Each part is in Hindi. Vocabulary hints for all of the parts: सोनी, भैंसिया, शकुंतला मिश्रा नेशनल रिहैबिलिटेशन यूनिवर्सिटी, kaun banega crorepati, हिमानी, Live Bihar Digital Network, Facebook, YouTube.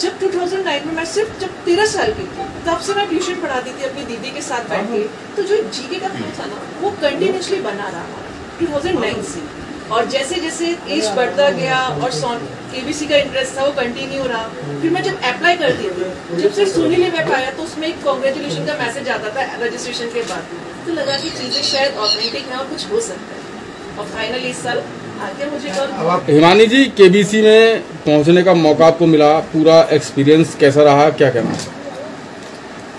जब 2009 में मैं सिर्फ जब 13 साल की थी तब से मैं ट्यूशन पढ़ाती थी अपनी दीदी के साथ बैठ के, तो जो जीके का फ्लो था ना वो कंटिन्यूसली बना रहा 2009 से। और जैसे जैसे एज बढ़ता गया और एबीसी का इंटरेस्ट था वो कंटिन्यू रहा। फिर मैं जब अप्लाई करती थी, जब से सोनी ने बैठ आया तो उसमें एक कॉन्ग्रेचुलेशन का मैसेज आता था रजिस्ट्रेशन के बाद, तो लगा कि चीज़ें शायद ऑथेंटिक हैं और कुछ हो सकता है। और फाइनली इस साल हिमानी जी केबीसी में पहुंचने का मौका आपको मिला, पूरा एक्सपीरियंस कैसा रहा, क्या कहना?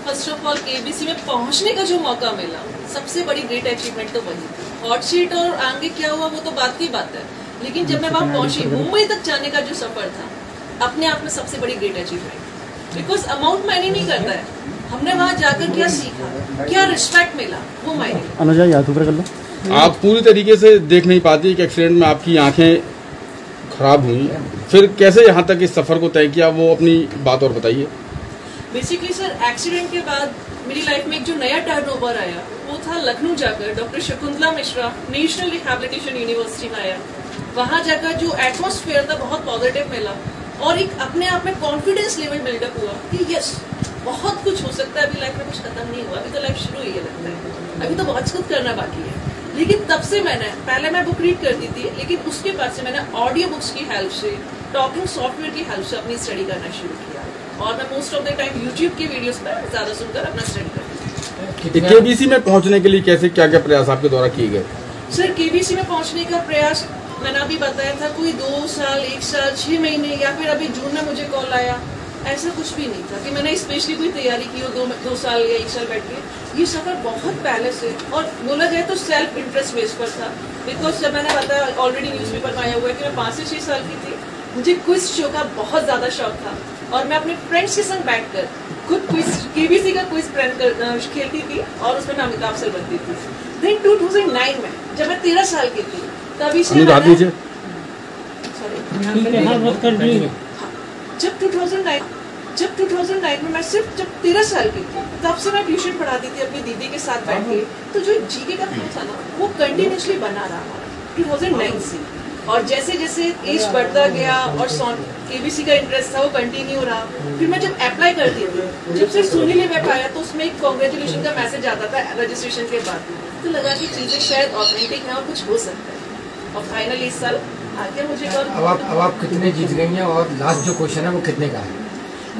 फर्स्ट ऑफ ऑल केबीसी में पहुंचने का जो मौका मिला सबसे बड़ी ग्रेट अचीवमेंट तो वही थी। हॉट सीट और आगे क्या हुआ वो तो बात की बात है, लेकिन जब मैं वहाँ पहुंची मुंबई तक जाने का जो सफर था अपने आप में सबसे बड़ी ग्रेट अचीवमेंट, बिकॉज अमाउंट मैंने नहीं करता है, हमने वहाँ जाकर क्या सीखा, क्या रिस्पेक्ट मिला वो मायने। आप पूरी तरीके से देख नहीं पाती कि एक्सीडेंट में आपकी आंखें खराब हुई, फिर कैसे यहाँ तक इस सफर को तय किया वो अपनी बात और बताइए। बेसिकली सर एक्सीडेंट के बाद मेरी लाइफ में एक जो नया टर्नओवर आया वो था लखनऊ जाकर doctor शकुंतला मिश्रा नेशनल रिहैबिलिटेशन यूनिवर्सिटी में आया। वहाँ जाकर जो एटमोसफेयर था बहुत पॉजिटिव मिला और एक अपने आप में कॉन्फिडेंस लेवल बिल्डअप हुआ कि यस बहुत कुछ हो सकता है, अभी लाइफ में कुछ खत्म नहीं हुआ, अभी तो लाइफ शुरू ही है, लगता है अभी तो बहुत कुछ करना बाकी है। लेकिन तब से मैंने पहले मैं बुक रीड करती थी, लेकिन उसके बाद से मैंने ऑडियो बुक्स की हेल्प से, टॉकिंग सॉफ्टवेयर की हेल्प से अपनी स्टडी करना शुरू किया और मैं most of the time YouTube के वीडियोस पर ज़्यादा सुनकर अपना स्टडी करती थी। केबीसी में पहुंचने के लिए कैसे क्या क्या प्रयास आपके द्वारा किए गए? सर केबीसी में पहुँचने का प्रयास मैंने अभी बताया था, कोई 2 साल, 1 साल, 6 महीने या फिर अभी जून में मुझे कॉल आया, ऐसा कुछ भी नहीं था कि मैंने स्पेशली कोई तैयारी की हो 2 साल या 1 साल बैठ के। ये सफ़र बहुत पहले से और बोला जाए तो सेल्फ इंटरेस्ट बेस पर था, बिकॉज जब मैंने बताया ऑलरेडी न्यूज़पेपर में आया हुआ है कि मैं 5 से 6 साल की थी, मुझे क्विज शो का बहुत ज़्यादा शौक था और मैं अपने फ्रेंड्स के संग बैठकर खुद क्विज केबीसी का क्विज खेलती थी और उसमें मैं अमिताभ सर बनती थी। देन 2009 में जब मैं 13 साल की थी तभी से जब 2009 में मैं सिर्फ जब 13 साल की थी तब से मैं ट्यूशन पढ़ाती थी अपनी दीदी के साथ बैठ के, तो जो जीके का फ्लो था ना वो कंटिन्यूसली बना रहा 2009 से। और जैसे जैसे एज बढ़ता गया और एबीसी का इंटरेस्ट था वो कंटिन्यू रहा। फिर मैं जब अप्लाई करती थी, जब से सोनी ने बैठ आया तो उसमें एक कॉन्ग्रेचुलेशन का मैसेज आता था रजिस्ट्रेशन के बाद, तो लगा कि चीज़ें शायद ऑथेंटिक हैं और कुछ हो सकता है। और फाइनली इस साल आगे मुझे अब आप कितने जीत गई हैं और लास्ट जो क्वेश्चन है वो कितने का है?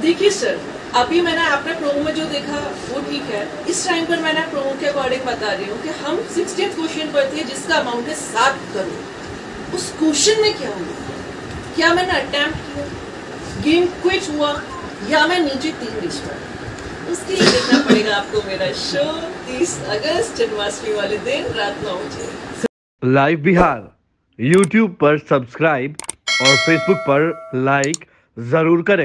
देखिए सर अभी मैंने आपने प्रोमो में जो देखा वो ठीक है, इस टाइम पर मैंने प्रोमो के अकॉर्डिंग बता रही हूँ कि हम 60th क्वेश्चन पर थे जिसका अमाउंट है 7 करोड़। उस क्वेश्चन में क्या हुआ, क्या मैंने अटैम्प्ट किया, गेम क्विट हुआ या मैं नीचे 3 डिश पर, उसके लिए देखना पड़ेगा आपको मेरा शो 30 अगस्त जन्माष्टमी वाले दिन रात 9 बजे लाइव बिहार। YouTube पर सब्सक्राइब और Facebook पर लाइक जरूर करें।